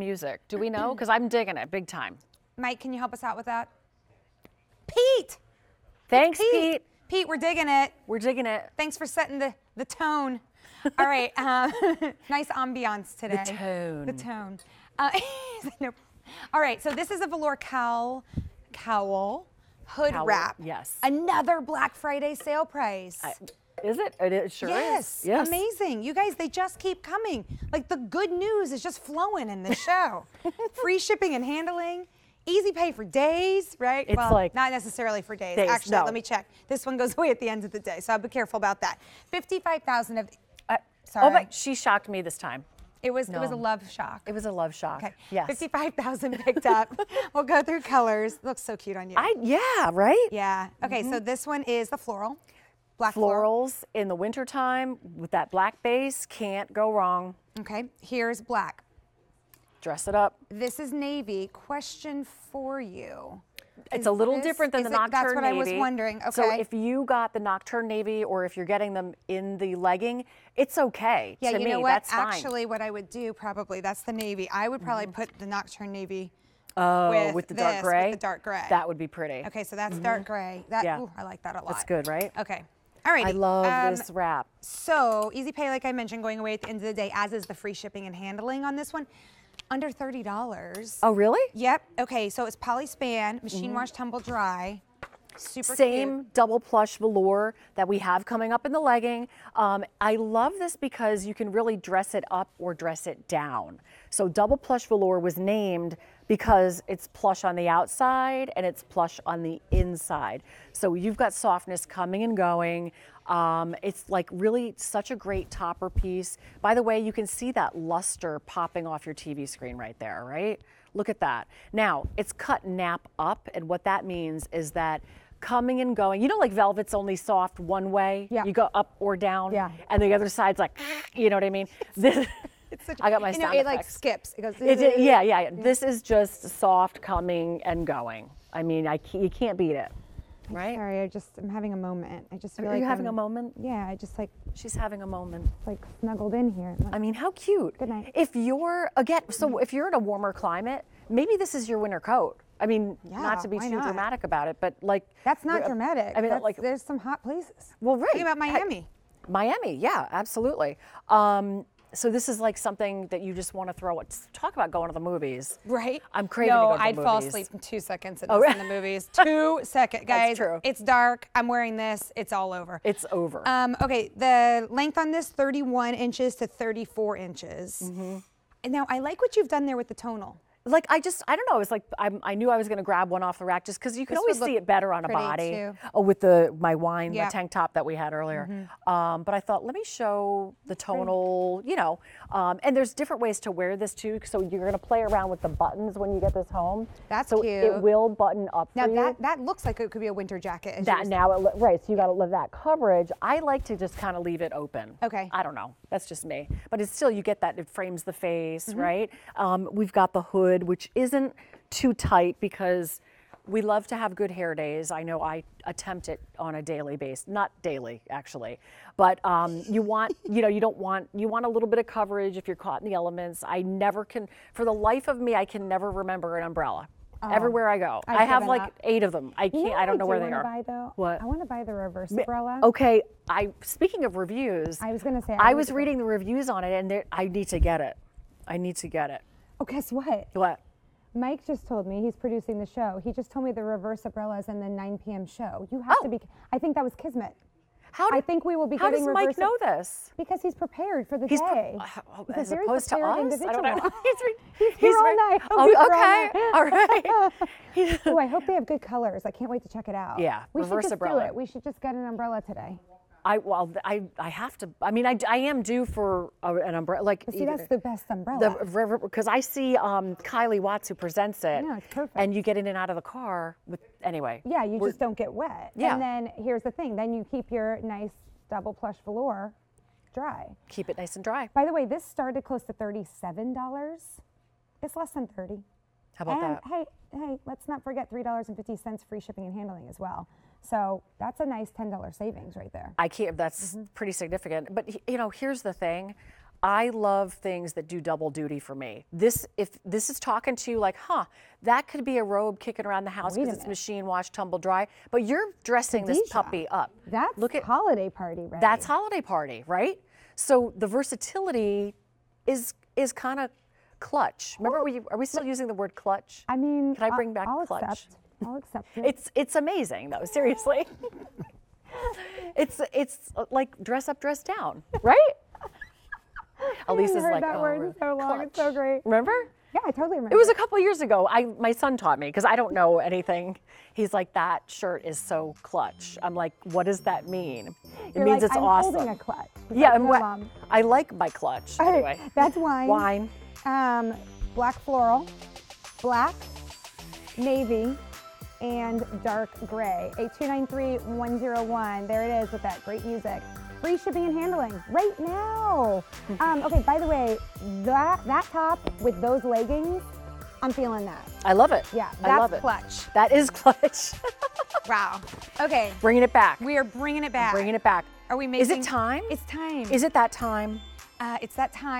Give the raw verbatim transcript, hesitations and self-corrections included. Music. Do we know? Because I'm digging it big time. Mike, can you help us out with that? Pete! Thanks, Pete. Pete. Pete, we're digging it. We're digging it. Thanks for setting the, the tone. All right. Um, nice ambiance today. The tone. The tone. Uh, nope. All right. So this is a velour cowl, cowl hood cowl, wrap. Yes. Another Black Friday sale price. I, Is it? It sure yes, is. Yes. Amazing. You guys, they just keep coming. Like, the good news is just flowing in this show. Free shipping and handling. Easy pay for days, right? It's well, like not necessarily for days. days Actually, no. Let me check. This one goes away at the end of the day, so I'll be careful about that. fifty-five thousand of... Uh, sorry. Oh, but she shocked me this time. It was, no. it was a love shock. It was a love shock. Okay. Yes. fifty-five thousand picked up. We'll go through colors. Looks so cute on you. I, yeah, right? Yeah. Okay, mm-hmm. So this one is the floral. Black Florals floral. In the wintertime with that black base, can't go wrong. Okay, here's black. Dress it up. This is navy. Question for you. It's is a little this, different than the it, nocturne that's what navy. I was wondering. Okay. So if you got the nocturne navy or if you're getting them in the legging, it's okay. Yeah, to you me, know what? That's Actually, fine. What I would do probably, that's the navy. I would probably mm-hmm. put the nocturne navy Oh, with, with the this, dark gray? With the dark gray. That would be pretty. Okay, so that's mm-hmm. dark gray. That, yeah. Ooh, I like that a lot. That's good, right? Okay. All right. I love um, this wrap. So easy pay, like I mentioned, going away at the end of the day, as is the free shipping and handling on this one. Under thirty dollars. Oh, really? Yep. Okay, so it's polyspan, machine mm-hmm. wash, tumble dry. Super Same cute. double plush velour that we have coming up in the legging. Um, I love this because you can really dress it up or dress it down. So double plush velour was named because it's plush on the outside and it's plush on the inside. So you've got softness coming and going. Um, it's like really such a great topper piece. By the way, you can see that luster popping off your T V screen right there, right? Look at that. Now, it's cut nap up, and what that means is that coming and going, you know, like velvet's only soft one way. Yeah. You go up or down, yeah. and the other side's like, you know what I mean? This, it's such, I got my sound effects. It like skips. It goes. It, it, yeah, yeah, yeah. This is just soft coming and going. I mean, I can't, you can't beat it. Right? Sorry, I just, I'm having a moment. I just feel Are like you having I'm, a moment? Yeah, I just like. She's having a moment. Like snuggled in here. Like, I mean, how cute. Good night. If you're, again, so if you're in a warmer climate, maybe this is your winter coat. I mean, yeah, not to be too not? dramatic about it, but like. That's not dramatic. I mean, That's, like. There's some hot places. Well, right. Think about Miami. I, Miami, yeah, absolutely. Um, So this is like something that you just want to throw it. Talk about going to the movies. Right? I'm craving no, to go to I'd the movies. No, I'd fall asleep in two seconds at oh, right. the movies. Two seconds, guys. That's true. It's dark. I'm wearing this. It's all over. It's over. Um, okay, the length on this, thirty-one inches to thirty-four inches. Mm-hmm. And now, I like what you've done there with the tonal. Like, I just, I don't know, it's like, I'm, I knew I was going to grab one off the rack just because you can this always see it better on a body. Too. Oh, with the, my wine, yep. the tank top that we had earlier. Mm-hmm. um, but I thought, let me show the tonal, you know, um, and there's different ways to wear this too. So you're going to play around with the buttons when you get this home. That's so cute. So it will button up now for you. Now that, that looks like it could be a winter jacket. That now, it, right, so you got to love that coverage. I like to just kind of leave it open. Okay. I don't know, that's just me. But it's still, you get that, it frames the face, mm-hmm. right? Um, we've got the hood, which isn't too tight because we love to have good hair days. I know I attempt it on a daily basis, not daily actually, but um, you want, you know, you don't want, you want a little bit of coverage if you're caught in the elements. I never can, for the life of me, I can never remember an umbrella. Oh, everywhere I go. I, I have like up. eight of them. I can't, you know I don't I know do where they are. Buy, though? What? I want to buy the reverse umbrella. Okay, I, speaking of reviews, I was going to say, I, I was reading the reviews on it and I need to get it. I need to get it. Oh, guess what? What? Mike just told me, he's producing the show, he just told me the reverse umbrella is in the nine p m show. You have oh. to be, I think that was Kismet. How do, I think we will be getting reverse. How does Mike know this? Because he's prepared for the he's day. Pre because as opposed to us? Individual. I don't know. he's, he's here all night. Oh, okay. All right. Oh, I hope they have good colors. I can't wait to check it out. Yeah, we reverse umbrella. Do it. We should just get an umbrella today. I well, I I have to. I mean, I, I am due for a, an umbrella. Like, see, that's the best umbrella. The because I see um, Kylie Watts who presents it. Yeah, it's perfect. And you get in and out of the car with anyway. Yeah, you just don't get wet. Yeah. And then here's the thing. Then you keep your nice double plush velour dry. Keep it nice and dry. By the way, this started close to thirty-seven dollars. It's less than thirty. How about and, that? Hey, hey, let's not forget three dollars and fifty cents free shipping and handling as well. So that's a nice ten dollar savings right there. I can't, that's mm-hmm. pretty significant. But you know, here's the thing. I love things that do double duty for me. This, if this is talking to you like, huh, that could be a robe kicking around the house because it's machine wash, tumble dry, but you're dressing Kadesha, this puppy up. That's Look at, holiday party, right? That's holiday party, right? So the versatility is is kind of clutch. Remember, oh, we, are we still using the word clutch? I mean, can I bring I'll, back I'll clutch? Accept. I'll accept it. It's, it's amazing though, seriously. it's, it's like dress up, dress down, right? Elise is like, that oh, word in so long, clutch. It's so great. Remember? Yeah, I totally remember. It was a couple years ago. I my son taught me because I don't know anything. He's like, that shirt is so clutch. I'm like, what does that mean? It You're means like, it's I'm awesome. Holding a clutch. It's yeah, like and what? I like my clutch. Anyway, that's wine. Wine. Um, black floral, black, navy, and dark gray. eight two nine three one zero one. There it is with that great music. Free shipping and handling right now. Um, okay, by the way, that that top with those leggings, I'm feeling that. I love it. Yeah, that's I love it. Clutch. That is clutch. Wow. Okay. Bringing it back. We are bringing it back. I'm bringing it back. Are we making? Is it time? It's time. Is it that time? Uh, it's that time.